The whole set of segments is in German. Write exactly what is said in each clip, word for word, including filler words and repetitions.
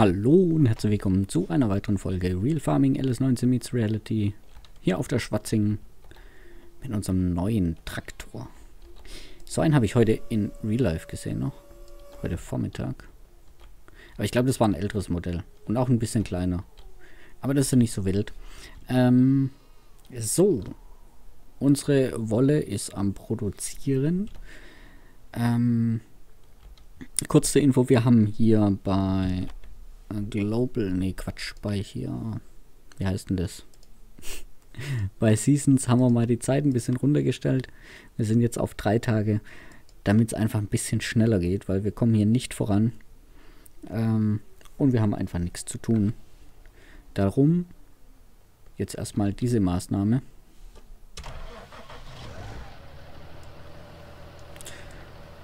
Hallo und herzlich willkommen zu einer weiteren Folge Real Farming L S neunzehn meets Reality hier auf der Schwatzing mit unserem neuen Traktor. So einen habe ich heute in Real Life gesehen noch, heute Vormittag. Aber ich glaube, das war ein älteres Modell und auch ein bisschen kleiner. Aber das ist ja nicht so wild. Ähm, so, unsere Wolle ist am Produzieren. Ähm, kurz zur Info, wir haben hier bei Global, nee Quatsch, bei hier, wie heißt denn das? Bei Seasons haben wir mal die Zeit ein bisschen runtergestellt. Wir sind jetzt auf drei Tage, damit es einfach ein bisschen schneller geht, weil wir kommen hier nicht voran. Ähm, und wir haben einfach nichts zu tun. Darum jetzt erstmal diese Maßnahme.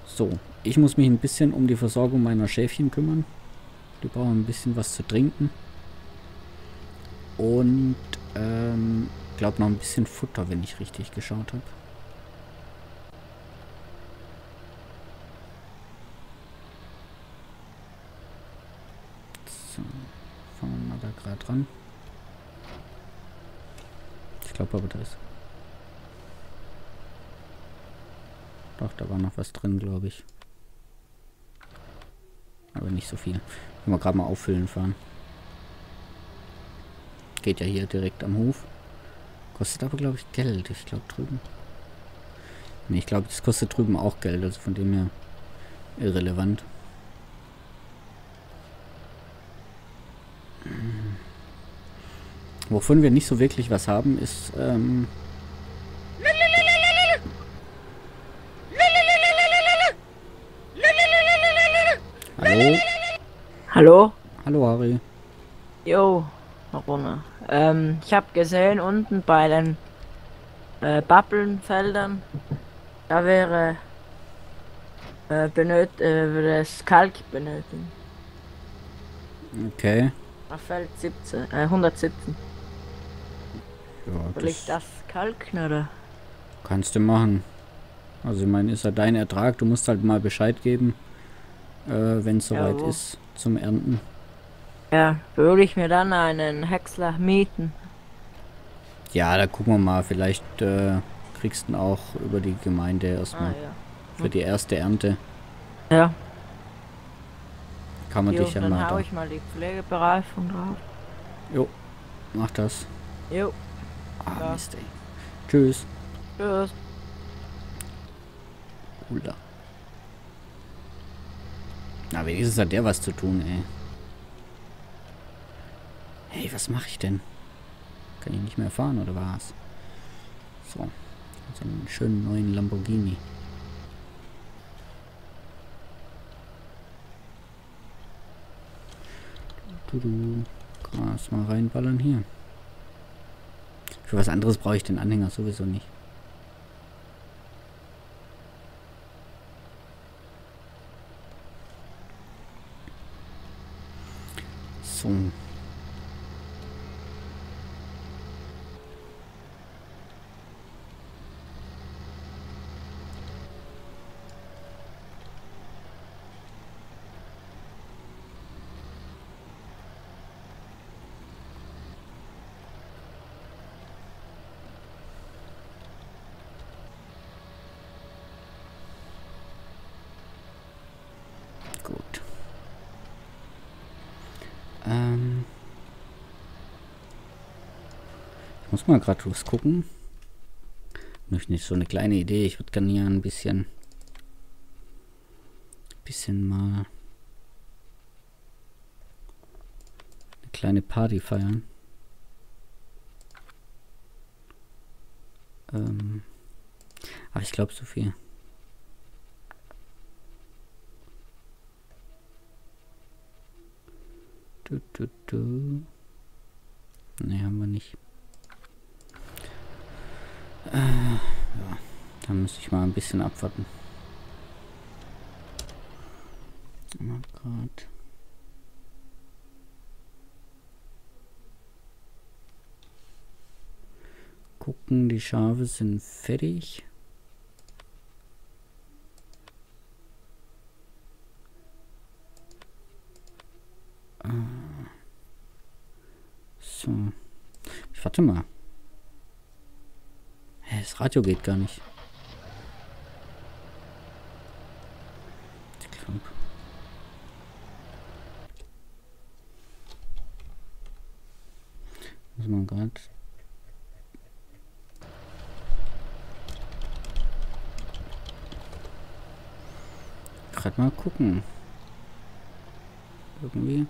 So, ich muss mich ein bisschen um die Versorgung meiner Schäfchen kümmern. Die brauchen ein bisschen was zu trinken. Und, ähm, ich glaube noch ein bisschen Futter, wenn ich richtig geschaut habe. So, fangen wir mal da gerade ran. Ich glaube aber da ist... Doch, da war noch was drin, glaube ich. Aber nicht so viel. Können wir gerade mal auffüllen fahren. Geht ja hier direkt am Hof. Kostet aber, glaube ich, Geld. Ich glaube drüben. Ne, ich glaube, das kostet drüben auch Geld. Also von dem her irrelevant. Wovon wir nicht so wirklich was haben, ist... Ähm Hallo? Hallo? Hallo, Harry. Jo, Varuna. Ähm, ich habe gesehen, unten bei den äh, Pappelnfeldern, da wäre äh, benöt äh, würde es Kalk benötigen. Okay. Auf Feld siebzehn, äh, hundertsiebzehn. Ja, will ich das kalken, oder? Kannst du machen. Also ich meine, ist ja dein Ertrag, du musst halt mal Bescheid geben. Äh, wenn es soweit ja, ist zum Ernten. Ja, würde ich mir dann einen Häcksler mieten. Ja, da gucken wir mal. Vielleicht äh, kriegst du auch über die Gemeinde erstmal. Ah, ja. Hm. Für die erste Ernte. Ja. Kann man jo, dich ja dann mal. Dann hau ich mal die Pflegebereifung drauf. Jo, mach das. Jo. Ah, ja. Mist, ey. Tschüss. Tschüss. Hula. Na, wenigstens hat der was zu tun, ey. Hey, was mache ich denn? Kann ich nicht mehr fahren, oder was? So, so einen schönen neuen Lamborghini. Du, du, Gras mal reinballern hier. Für was anderes brauche ich den Anhänger sowieso nicht. So. Gut. Ähm ich muss mal gerade was gucken. Möchte nicht so eine kleine Idee. Ich würde gerne hier ein bisschen, bisschen mal eine kleine Party feiern. Ähm Aber ich glaube so viel. Du, du, du. Ne, haben wir nicht. Äh, ja. Da müsste ich mal ein bisschen abwarten. Mal grad. Gucken, die Schafe sind fertig. Äh. So. Ich warte mal. Hä, das Radio geht gar nicht. Muss man gerade. Gerade mal gucken. Irgendwie.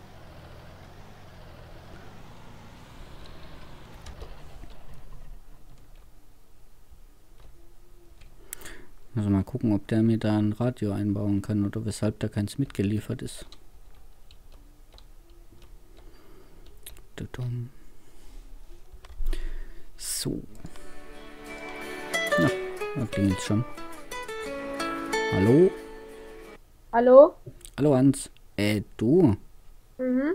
Also mal gucken, ob der mir da ein Radio einbauen kann oder weshalb da keins mitgeliefert ist. So. Na, da klingelt's schon. Hallo? Hallo? Hallo Hans. Äh, du? Mhm.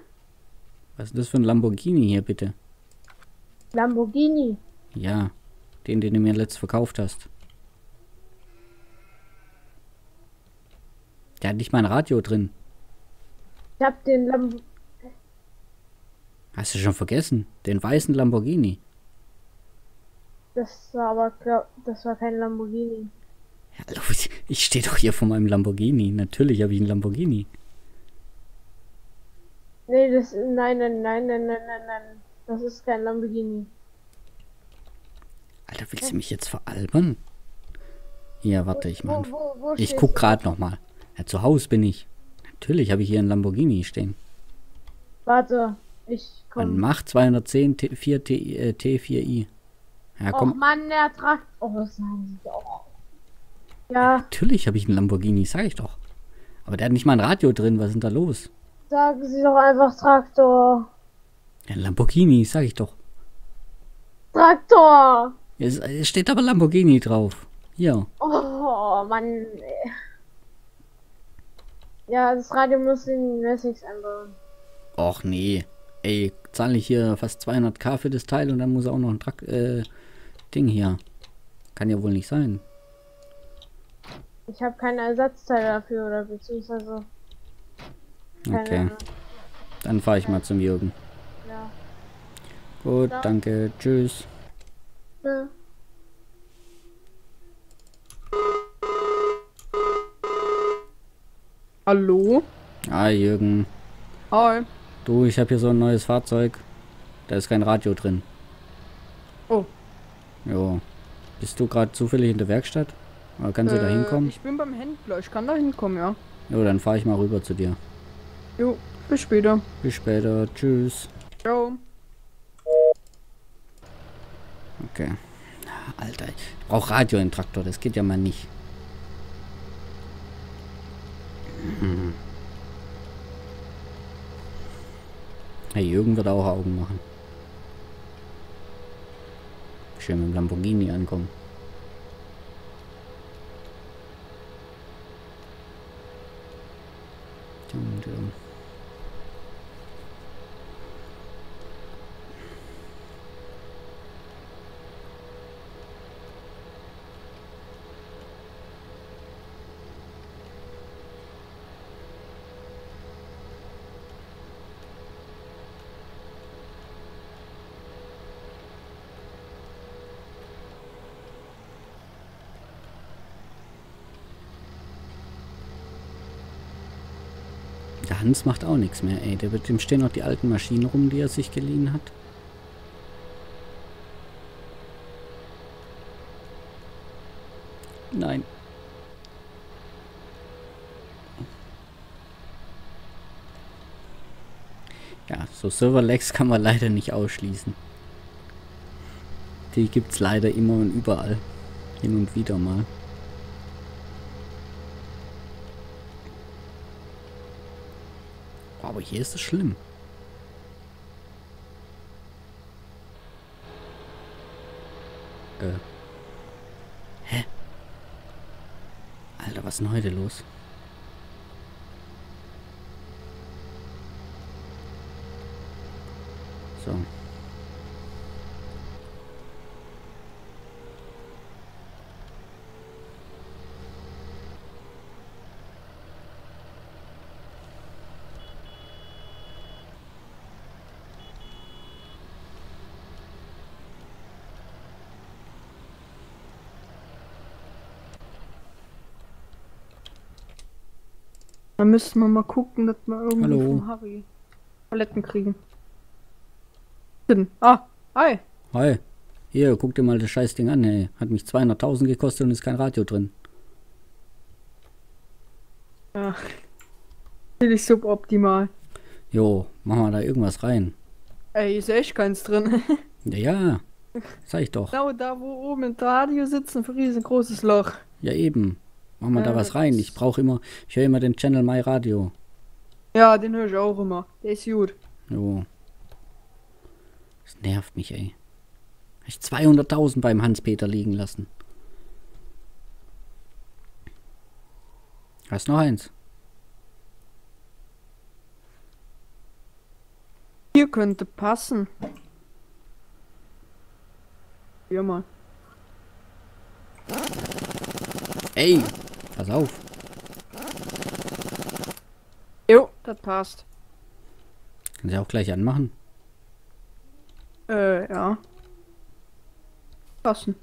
Was ist das für ein Lamborghini hier bitte? Lamborghini? Ja, den, den du mir letzt verkauft hast. Der hat nicht mal ein Radio drin. Ich hab den Lamborghini. Hast du schon vergessen? Den weißen Lamborghini. Das war aber, glaub, das war kein Lamborghini. Hallo, ich, ich stehe doch hier vor meinem Lamborghini. Natürlich habe ich einen Lamborghini. Nee, das, nein, nein, nein, nein, nein, nein, nein. Das ist kein Lamborghini. Alter, willst du mich jetzt veralbern? Ja, warte, ich meine. Ich guck gerade nochmal. Ja, zu Hause bin ich. Natürlich habe ich hier einen Lamborghini stehen. Warte, ich komme. Man macht zweihundertzehn T vier T vier i. Ja, komm. Och Mann, der Trakt. Oh, das sagen sie doch. Ja. Natürlich habe ich einen Lamborghini, sage ich doch. Aber der hat nicht mal ein Radio drin, was ist denn da los? Sagen Sie doch einfach Traktor. Ja, Lamborghini, sage ich doch. Traktor! Es, es steht aber Lamborghini drauf. Ja. Oh, Mann, ey. Ja, das Radio muss in Razex einbauen. Och nee. Ey, zahle ich hier fast zweihunderttausend für das Teil und dann muss er auch noch ein Trakt, äh, Ding hier. Kann ja wohl nicht sein. Ich habe keine Ersatzteile dafür oder beziehungsweise. Okay. Ahnung. Dann fahre ich ja mal zum Jürgen. Ja. Gut, ja, danke. Tschüss. Ja. Hallo? Hi Jürgen. Hi. Du, ich habe hier so ein neues Fahrzeug. Da ist kein Radio drin. Oh. Jo. Bist du gerade zufällig in der Werkstatt? Oder kannst äh, du da hinkommen? Ich bin beim Händler. Ich kann da hinkommen, ja. Jo, dann fahre ich mal rüber zu dir. Jo, bis später. Bis später. Tschüss. Ciao. Okay. Alter, ich brauche Radio im Traktor. Das geht ja mal nicht. Hm. Hey, Jürgen wird auch Augen machen. Schön mit dem Lamborghini ankommen. Der Hans macht auch nichts mehr, ey. Der wird, dem stehen noch die alten Maschinen rum, die er sich geliehen hat. Nein. Ja, so Serverlags kann man leider nicht ausschließen. Die gibt's leider immer und überall. Hin und wieder mal. Aber hier ist es schlimm. Äh. Hä? Alter, was ist denn heute los? So. Da müssen wir mal gucken, dass wir irgendwie Hallo. vom Harry Paletten kriegen. Ah, hi. Hi. Hier, guck dir mal das Scheißding an, ey. Hat mich zweihunderttausend gekostet und ist kein Radio drin. Ja. Natürlich suboptimal. Jo, machen wir da irgendwas rein. Ey, ist echt keins drin. Ja, ja. Zeig ich doch. Genau da, wo oben im Radio sitzt, ein riesengroßes Loch. Ja, eben. Machen wir ja, da was rein. Ich brauche immer, ich höre immer den Channel My Radio. Ja, den höre ich auch immer. Der ist gut. Jo. Das nervt mich, ey. Habe ich zweihunderttausend beim Hans-Peter liegen lassen. Hast noch eins? Hier könnte passen. Hier mal. Ey, pass auf. Jo, das passt. Kann sie auch gleich anmachen? Äh, ja. Passen.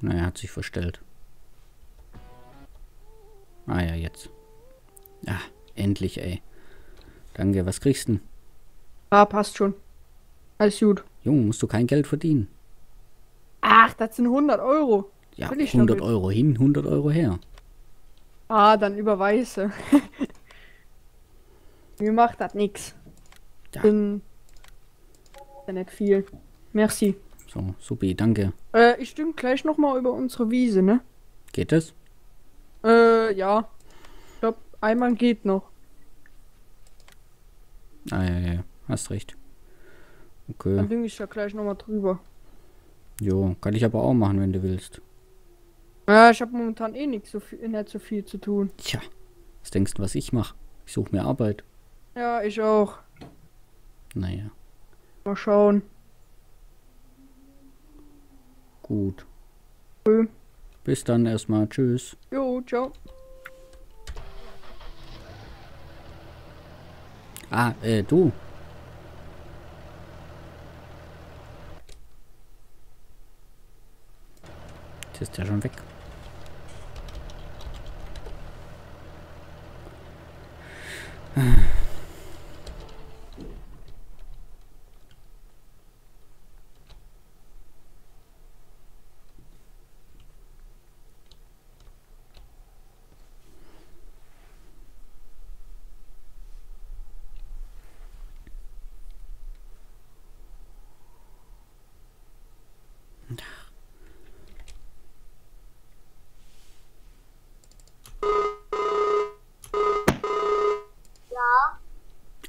Naja, hat sich verstellt. Ah ja, jetzt. Ah, endlich, ey. Danke, was kriegst du denn? Ah, passt schon. Alles gut. Junge, musst du kein Geld verdienen. Ach, das sind hundert Euro. Ja, hundert Euro hin, hundert Euro her. Ah, dann überweise. Mir macht das nix. Ja. Bin ja nicht viel. Merci. So, supi, danke. Äh, ich stimme gleich nochmal über unsere Wiese, ne? Geht das? Äh, ja. Ich glaube, einmal geht noch. Ah, ja, ja, hast recht. Okay. Dann bin ich ja gleich nochmal drüber. Jo, kann ich aber auch machen, wenn du willst. Ja, ich habe momentan eh nicht so viel, nicht so viel zu tun. Tja, was denkst du, was ich mache? Ich suche mir Arbeit. Ja, ich auch. Naja. Mal schauen. Gut. Okay. Bis dann erstmal. Tschüss. Jo, ciao. Ah, äh, du. Jetzt ist der schon weg.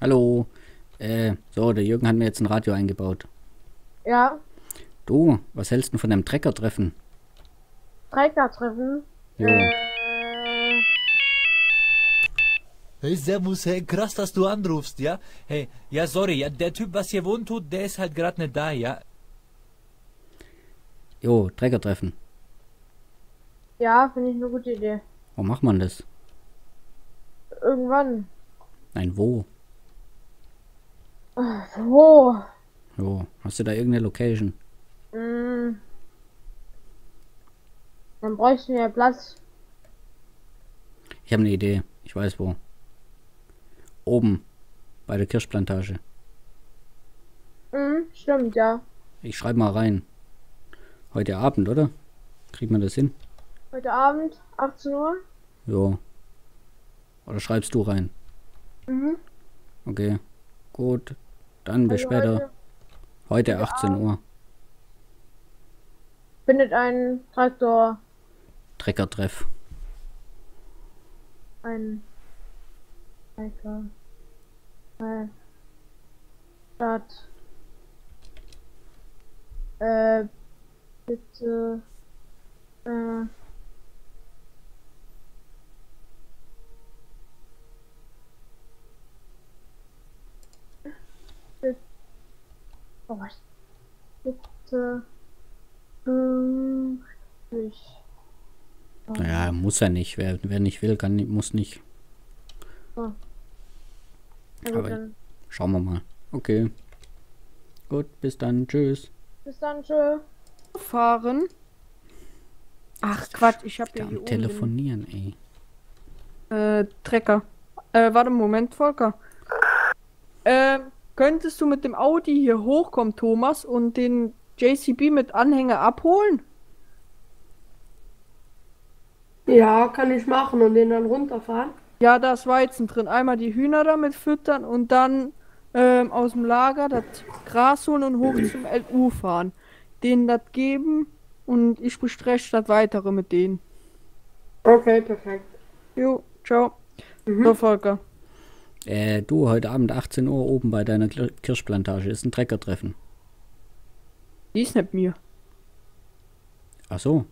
Hallo, äh, so, der Jürgen hat mir jetzt ein Radio eingebaut. Ja. Du, was hältst du von einem Trecker-Treffen? Trecker-Treffen? Ja. Äh. Hey, servus, hey, krass, dass du anrufst, ja? Hey, ja, sorry, ja, der Typ, was hier wohnt, tut, der ist halt gerade nicht da, ja? Jo, Trecker-Treffen. Ja, finde ich eine gute Idee. Wo macht man das? Irgendwann. Nein, wo? Wo? Jo, hast du da irgendeine Location? Mm. Dann bräuchten wir Platz. Ich habe eine Idee. Ich weiß wo. Oben. Bei der Kirschplantage. Mm, stimmt, ja. Ich schreibe mal rein. Heute Abend, oder? Kriegt man das hin? Heute Abend, achtzehn Uhr? Jo. Oder schreibst du rein? Mhm. Okay. Gut, dann bis also später. Heute, heute achtzehn Uhr. Findet ein Traktor. Treckertreff. Ein Trecker. Ein Stadt. Äh, bitte. Äh. Oh, was? Bitte. Oh. Naja, muss er nicht. Wer, wer nicht will, kann, muss nicht. Oh. Also aber dann schauen wir mal. Okay. Gut, bis dann. Tschüss. Bis dann, tschüss. Fahren. Ach, Quatsch, ich hab ja hier am Telefonieren, ey. äh, Trecker. Äh, warte einen Moment, Volker. Äh, könntest du mit dem Audi hier hochkommen, Thomas, und den J C B mit Anhänger abholen? Ja, kann ich machen und den dann runterfahren. Ja, da ist Weizen drin. Einmal die Hühner damit füttern und dann ähm, aus dem Lager das Gras holen und hoch zum L U fahren. Denen das geben und ich bestreche das Weitere mit denen. Okay, perfekt. Jo, ciao. Mhm. So, Volker. Äh, du, heute Abend achtzehn Uhr oben bei deiner Kirschplantage ist ein Treckertreffen. Die ist nicht mir. Ach so.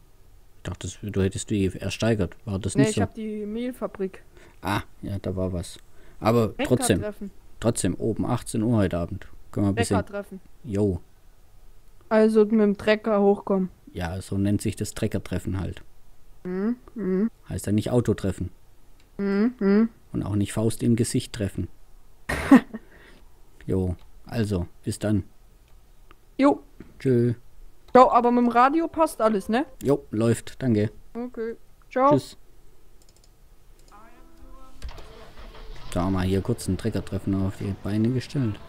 Ich dachte, das, du hättest die ersteigert. War das nee, nicht so? Nee, ich habe die Mehlfabrik. Ah, ja, da war was. Aber trotzdem, trotzdem, oben achtzehn Uhr heute Abend. Können wir ein bisschen... Treckertreffen. Jo. Also mit dem Trecker hochkommen. Ja, so nennt sich das Treckertreffen halt. Mhm. Mhm. Heißt ja nicht Autotreffen. Mhm. Und auch nicht Faust im Gesicht treffen. Jo, also, bis dann. Jo. Tschö. Ciao, aber mit dem Radio passt alles, ne? Jo, läuft, danke. Okay, ciao. Tschüss. Da haben wir hier kurz einen Treckertreffen auf die Beine gestellt.